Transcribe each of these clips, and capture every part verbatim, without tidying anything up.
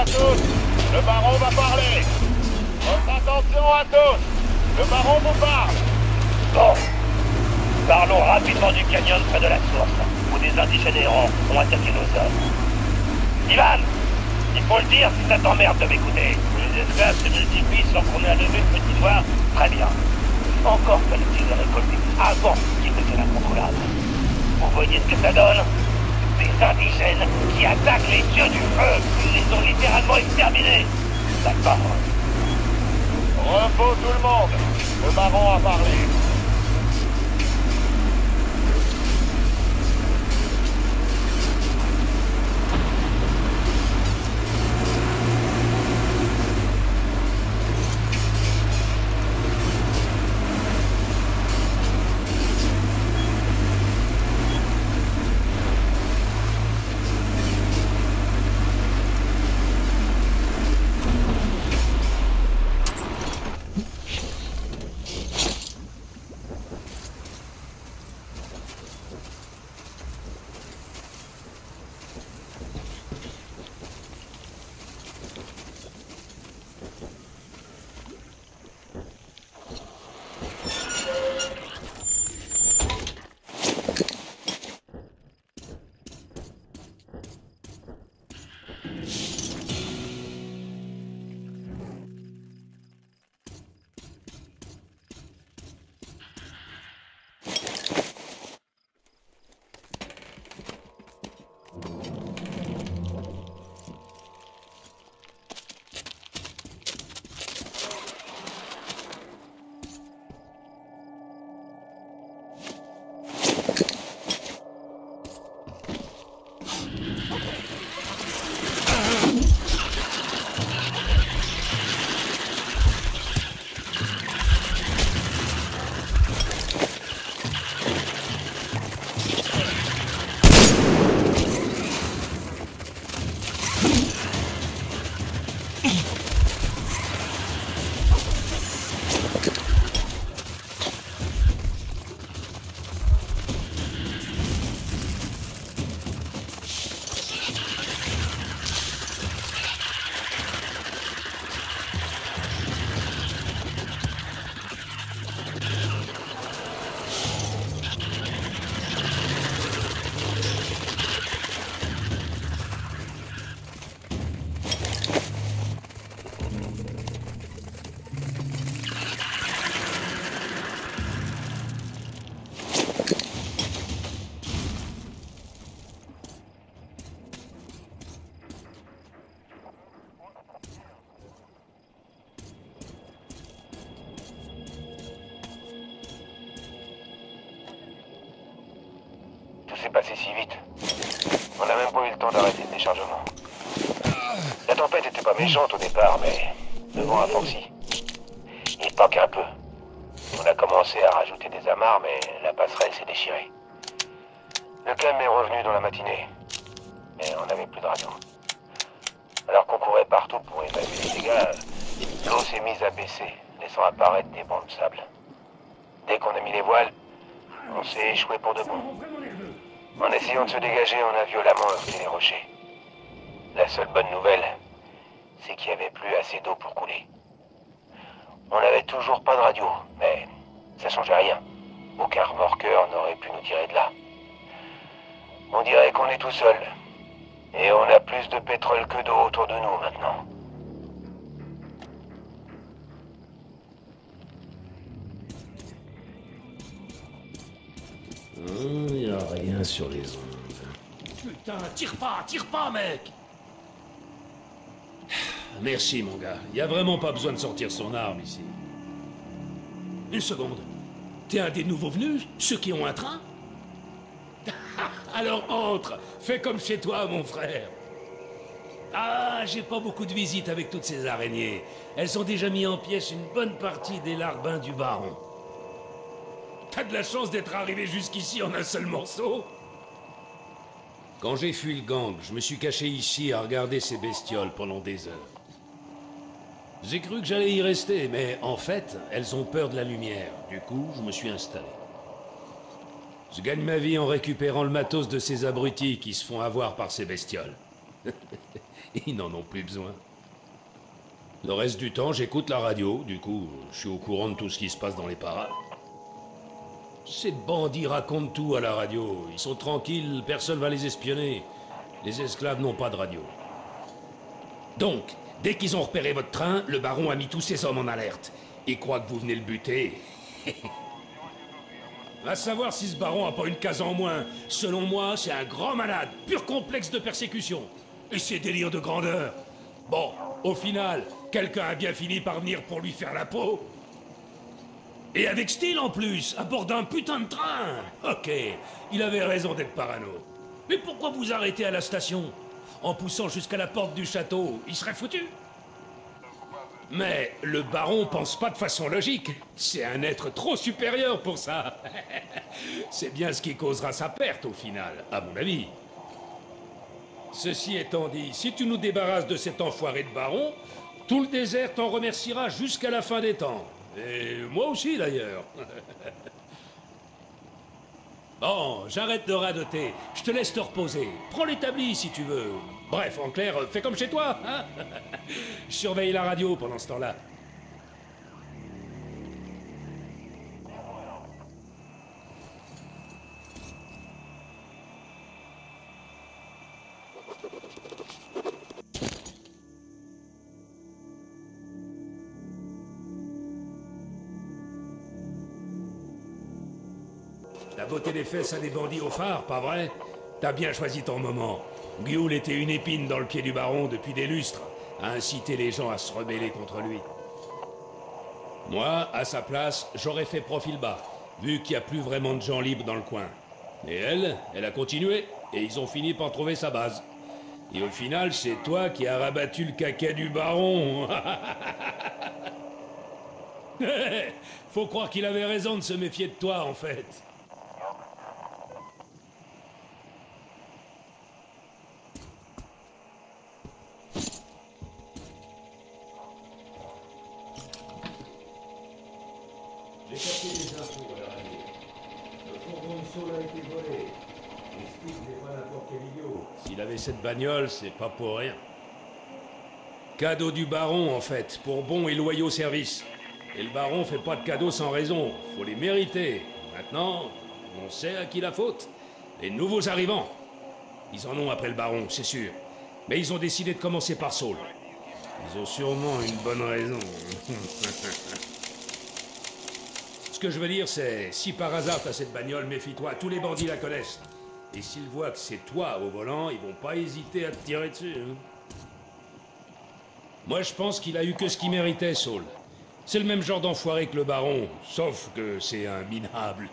à tous, le baron va parler. Votre attention à tous, le baron vous parle. Bon, parlons rapidement du canyon près de la source, où des indigènes errants ont attaqué nos hommes. Ivan, il faut le dire si ça t'emmerde de m'écouter. Les esclaves se multiplient sans qu'on ait à lever le petit doigt. Très bien. Encore fallait-il les récolter avant qu'ils deviennent incontrôlables. Vous voyez ce que ça donne? Des indigènes qui attaquent les dieux du feu. Ils les ont littéralement exterminés. D'accord. Repos tout le monde. Le baron a parlé. Passé si vite. On n'a même pas eu le temps d'arrêter le déchargement. La tempête était pas méchante au départ, mais le vent a forci. Il tanque un peu. On a commencé à rajouter des amarres, mais la passerelle s'est déchirée. Le calme est revenu dans la matinée, mais on n'avait plus de radio. Alors qu'on courait partout pour évacuer les dégâts, l'eau s'est mise à baisser, laissant apparaître des bancs de sable. Dès qu'on a mis les voiles, on s'est échoué pour de bon. En essayant de se dégager, on a violemment heurté les rochers. La seule bonne nouvelle, c'est qu'il n'y avait plus assez d'eau pour couler. On n'avait toujours pas de radio, mais ça changeait rien. Aucun remorqueur n'aurait pu nous tirer de là. On dirait qu'on est tout seul. Et on a plus de pétrole que d'eau autour de nous maintenant. Il n'y a rien sur les ondes. Putain, tire pas, tire pas, mec! Merci, mon gars. Il n'y a vraiment pas besoin de sortir son arme, ici. Une seconde. T'es un des nouveaux venus? Ceux qui ont un train? Alors entre! Fais comme chez toi, mon frère. Ah, j'ai pas beaucoup de visites avec toutes ces araignées. Elles ont déjà mis en pièces une bonne partie des larbins du baron. T'as de la chance d'être arrivé jusqu'ici en un seul morceau. Quand j'ai fui le gang, je me suis caché ici à regarder ces bestioles pendant des heures. J'ai cru que j'allais y rester, mais en fait, elles ont peur de la lumière. Du coup, je me suis installé. Je gagne ma vie en récupérant le matos de ces abrutis qui se font avoir par ces bestioles. Ils n'en ont plus besoin. Le reste du temps, j'écoute la radio, du coup, je suis au courant de tout ce qui se passe dans les parages. Ces bandits racontent tout à la radio. Ils sont tranquilles, personne va les espionner. Les esclaves n'ont pas de radio. Donc, dès qu'ils ont repéré votre train, le baron a mis tous ses hommes en alerte. Ils croient que vous venez le buter. À savoir si ce baron a pas une case en moins. Selon moi, c'est un grand malade, pur complexe de persécution. Et ses délires de grandeur. Bon, au final, quelqu'un a bien fini par venir pour lui faire la peau. Et avec style en plus, à bord d'un putain de train. Ok, il avait raison d'être parano. Mais pourquoi vous arrêter à la station? En poussant jusqu'à la porte du château, il serait foutu. Mais le baron pense pas de façon logique. C'est un être trop supérieur pour ça. C'est bien ce qui causera sa perte au final, à mon avis. Ceci étant dit, si tu nous débarrasses de cet enfoiré de baron, tout le désert t'en remerciera jusqu'à la fin des temps. Et moi aussi, d'ailleurs. Bon, j'arrête de radoter. Je te laisse te reposer. Prends l'établi, si tu veux. Bref, en clair, fais comme chez toi, hein? Je surveille la radio pendant ce temps-là. T'as botté les fesses à des bandits au phare, pas vrai? T'as bien choisi ton moment. Gjul était une épine dans le pied du baron depuis des lustres, à inciter les gens à se rebeller contre lui. Moi, à sa place, j'aurais fait profil bas, vu qu'il n'y a plus vraiment de gens libres dans le coin. Et elle, elle a continué, et ils ont fini par trouver sa base. Et au final, c'est toi qui as rabattu le caquet du baron. Faut croire qu'il avait raison de se méfier de toi, en fait. J'ai capté des infos à la radio. Le fourgon de Saul a été volé. Et ce type n'est pas n'importe quel idiot. S'il avait cette bagnole, c'est pas pour rien. Cadeau du baron, en fait, pour bons et loyaux services. Et le baron fait pas de cadeaux sans raison. Faut les mériter. Maintenant, on sait à qui la faute. Les nouveaux arrivants. Ils en ont après le baron, c'est sûr. Mais ils ont décidé de commencer par Saul. Ils ont sûrement une bonne raison. Ce que je veux dire, c'est, si par hasard t'as cette bagnole, méfie-toi, tous les bandits la connaissent. Et s'ils voient que c'est toi au volant, ils vont pas hésiter à te tirer dessus. Hein. Moi, je pense qu'il a eu que ce qu'il méritait, Saul. C'est le même genre d'enfoiré que le baron, sauf que c'est un minable.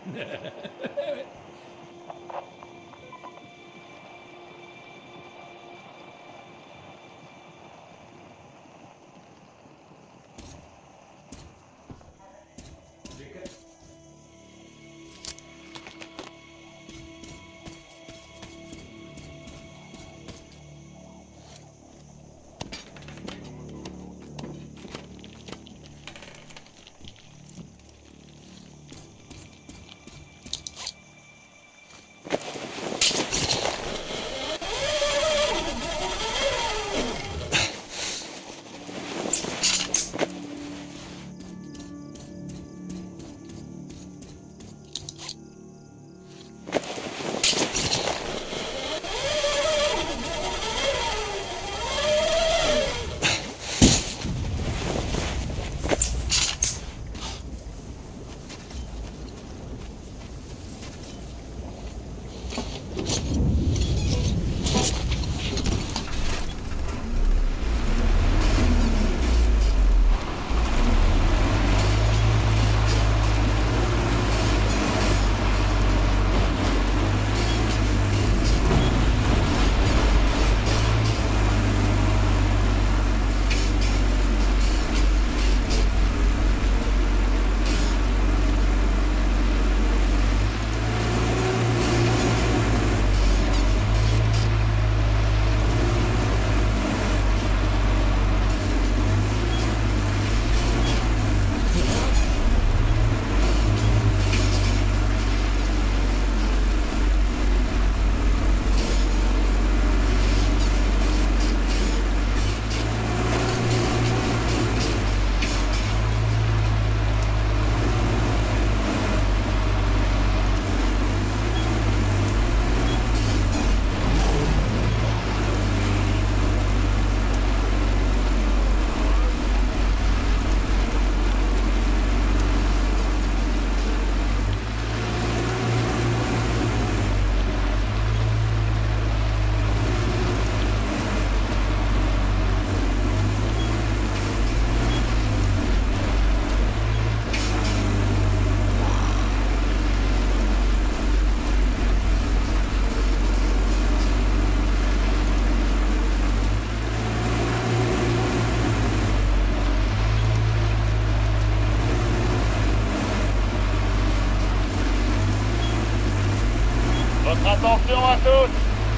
tous,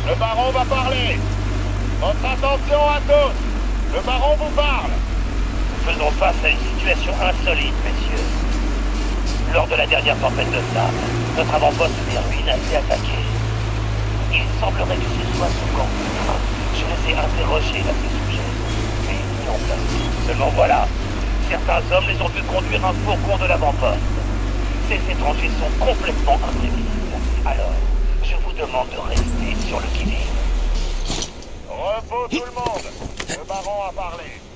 le baron va parler. Votre attention à tous, le baron vous parle. Nous faisons face à une situation insolite, messieurs. Lors de la dernière tempête de sable, notre avant-poste des ruines a été attaqué. Il semblerait que ce soit sous camp. Je les ai interrogés à ce sujet, mais ils n'y ont pas. Seulement voilà, certains hommes les ont dû conduire un pourcours de l'avant-poste. Ces étrangers sont complètement imprévisibles. Alors, je vous demande de rester sur le qui-vive. Repos tout le monde. Le baron a parlé.